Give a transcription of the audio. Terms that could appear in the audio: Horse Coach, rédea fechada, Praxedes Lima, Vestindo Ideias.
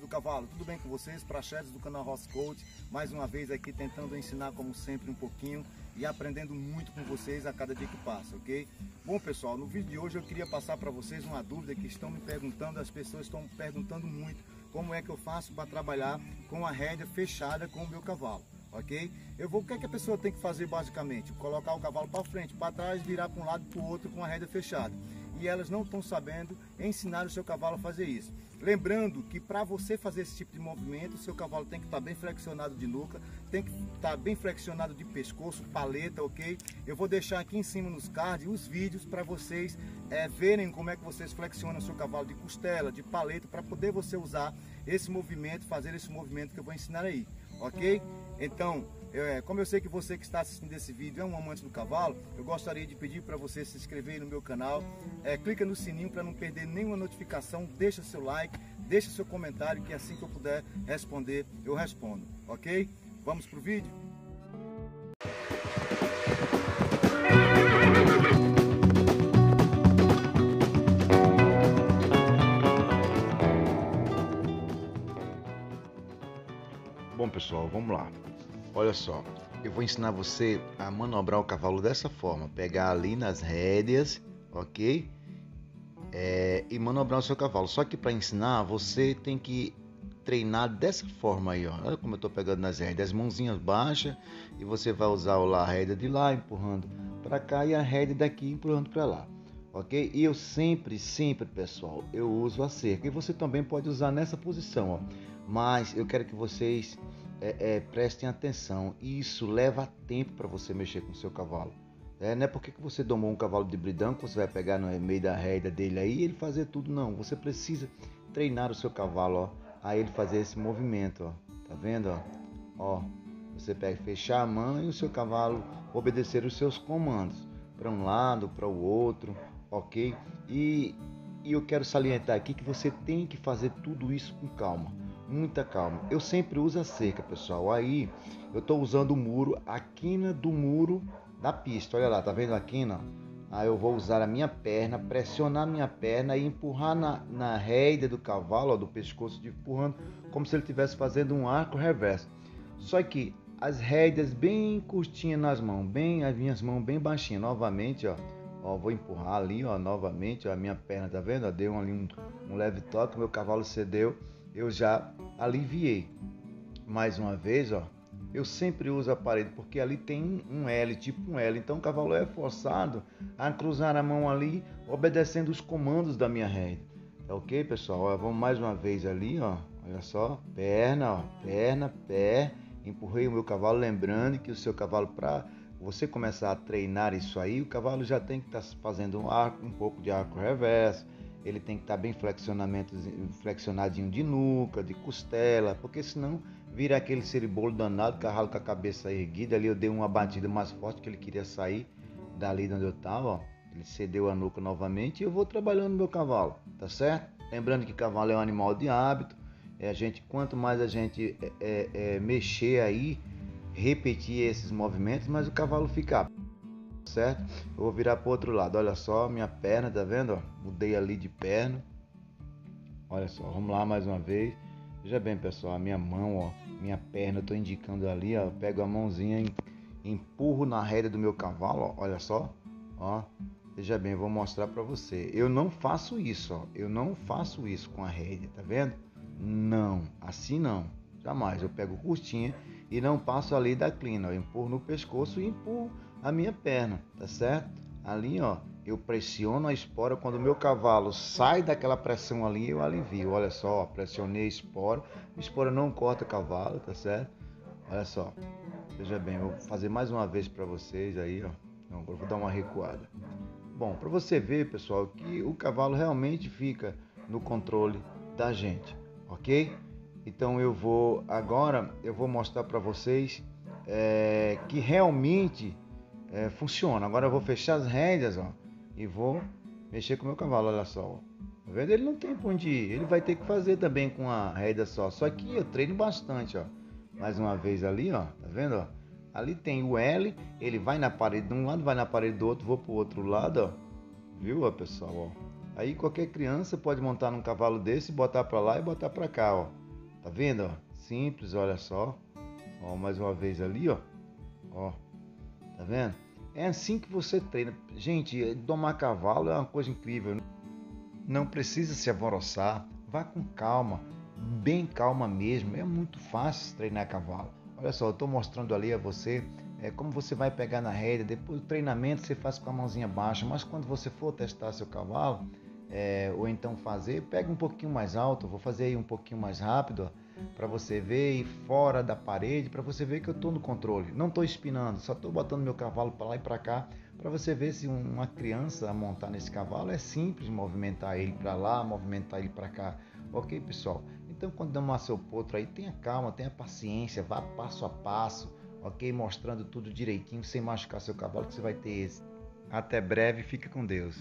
do cavalo, tudo bem com vocês? Praxedes do canal Horse Coach, mais uma vez aqui tentando ensinar como sempre um pouquinho e aprendendo muito com vocês a cada dia que passa, ok? Bom pessoal, no vídeo de hoje eu queria passar para vocês uma dúvida que estão me perguntando, as pessoas estão me perguntando muito como é que eu faço para trabalhar com a rédea fechada com o meu cavalo. Ok? O que é que a pessoa tem que fazer basicamente? Colocar o cavalo para frente, para trás, virar para um lado e para o outro com a rédea fechada. E elas não estão sabendo ensinar o seu cavalo a fazer isso. Lembrando que para você fazer esse tipo de movimento, o seu cavalo tem que estar bem flexionado de nuca, tem que estar bem flexionado de pescoço, paleta, ok? Eu vou deixar aqui em cima nos cards os vídeos para vocês verem como é que vocês flexionam o seu cavalo de costela, de paleta, para poder você usar esse movimento, fazer esse movimento que eu vou ensinar aí, ok? Então, como eu sei que você que está assistindo esse vídeo é um amante do cavalo, eu gostaria de pedir para você se inscrever no meu canal, clica no sininho para não perder nenhuma notificação, deixa seu like, deixa seu comentário, que assim que eu puder responder, eu respondo, ok? Vamos para o vídeo? Bom pessoal, vamos lá. Olha só, eu vou ensinar você a manobrar o cavalo dessa forma, pegar ali nas rédeas, ok? E manobrar o seu cavalo. Só que para ensinar, você tem que treinar dessa forma aí, ó. Olha como eu tô pegando nas rédeas, as mãozinhas baixas, e você vai usar a rédea de lá, empurrando para cá, e a rédea daqui, empurrando para lá, ok? E eu sempre, pessoal, eu uso a cerca. E você também pode usar nessa posição, ó. Mas eu quero que vocês prestem atenção, isso leva tempo para você mexer com o seu cavalo. Não é porque que você domou um cavalo de bridão que você vai pegar no meio da rédea dele aí e ele fazer tudo, não. Você precisa treinar o seu cavalo, ó, a ele fazer esse movimento, ó. Tá vendo, ó? Ó, você pega, fechar a mão e o seu cavalo obedecer os seus comandos para um lado, para o outro, ok? E eu quero salientar aqui que você tem que fazer tudo isso com calma. Muita calma. Eu sempre uso a cerca, pessoal. Aí eu estou usando o muro, a quina do muro da pista. Olha lá, tá vendo a quina? Aí eu vou usar a minha perna, pressionar a minha perna e empurrar na rédea do cavalo, ó, do pescoço, empurrando como se ele estivesse fazendo um arco reverso. Só que as rédeas bem curtinhas nas mãos, as minhas mãos bem baixinhas. Novamente, ó. Ó, vou empurrar ali, ó, novamente, ó, a minha perna, tá vendo? Ó, deu ali um leve toque, meu cavalo cedeu. Eu já aliviei. Mais uma vez, ó, eu sempre uso a parede, porque ali tem um L, tipo um L. Então o cavalo é forçado a cruzar a mão ali, obedecendo os comandos da minha rédea. Tá ok, pessoal? Ó, vamos mais uma vez ali, ó. Olha só, perna, ó, perna, pé. Empurrei o meu cavalo, lembrando que o seu cavalo, para você começar a treinar isso aí, o cavalo já tem que estar fazendo um pouco de arco reverso. Ele tem que estar bem flexionadinho de nuca, de costela, porque senão vira aquele ceribolo danado, cavalo com a cabeça erguida. Ali eu dei uma batida mais forte, que ele queria sair dali de onde eu estava, ó. Ele cedeu a nuca novamente e eu vou trabalhando meu cavalo, tá certo? Lembrando que cavalo é um animal de hábito, quanto mais a gente mexer aí, repetir esses movimentos, mais o cavalo fica, certo? Eu vou virar para o outro lado. Olha só, minha perna, tá vendo? Ó, mudei ali de perna. Olha só, vamos lá mais uma vez. Veja bem, pessoal, a minha mão, ó, minha perna, eu tô indicando ali, ó, eu pego a mãozinha e empurro na rédea do meu cavalo, ó, olha só, ó. Veja bem, eu vou mostrar para você. Eu não faço isso, ó. Eu não faço isso com a rédea, tá vendo? Não, assim não. Jamais. Eu pego curtinha e não passo ali da clina, ó. Eu empurro no pescoço e empurro a minha perna, tá certo? Ali, ó, eu pressiono a espora. Quando o meu cavalo sai daquela pressão ali, eu alivio. Olha só, ó, pressionei a espora não corta o cavalo, tá certo? Olha só, veja bem, eu vou fazer mais uma vez para vocês aí, ó. Não, agora eu vou dar uma recuada. Bom, para você ver, pessoal, que o cavalo realmente fica no controle da gente, ok? Então eu vou mostrar para vocês que realmente funciona. Agora eu vou fechar as rédeas, ó, e vou mexer com o meu cavalo, olha só, ó. Tá vendo? Ele não tem pra onde ir, ele vai ter que fazer também com a rédea só. Só que eu treino bastante, ó. Mais uma vez ali, ó, tá vendo, ó? Ali tem o L, ele vai na parede de um lado, vai na parede do outro, vou pro outro lado, ó. Viu, ó, pessoal, ó. Aí qualquer criança pode montar num cavalo desse, botar pra lá e botar pra cá, ó. Tá vendo, ó? Simples, olha só. Ó, mais uma vez ali, ó. Ó, tá vendo? É assim que você treina. Gente, domar cavalo é uma coisa incrível. Não precisa se alvoroçar. Vá com calma, bem calma mesmo. É muito fácil treinar cavalo. Olha só, eu estou mostrando ali a você como você vai pegar na rédea. Depois do treinamento você faz com a mãozinha baixa, mas quando você for testar seu cavalo, ou então fazer, pega um pouquinho mais alto. Eu vou fazer aí um pouquinho mais rápido para você ver, e fora da parede, para você ver que eu estou no controle. Não estou espinando, só estou botando meu cavalo para lá e para cá, para você ver se uma criança montar nesse cavalo é simples movimentar ele para lá, movimentar ele para cá. Ok, pessoal? Então, quando domar seu potro aí, tenha calma, tenha paciência, vá passo a passo, ok? Mostrando tudo direitinho, sem machucar seu cavalo, que você vai ter êxito. Até breve, fique com Deus.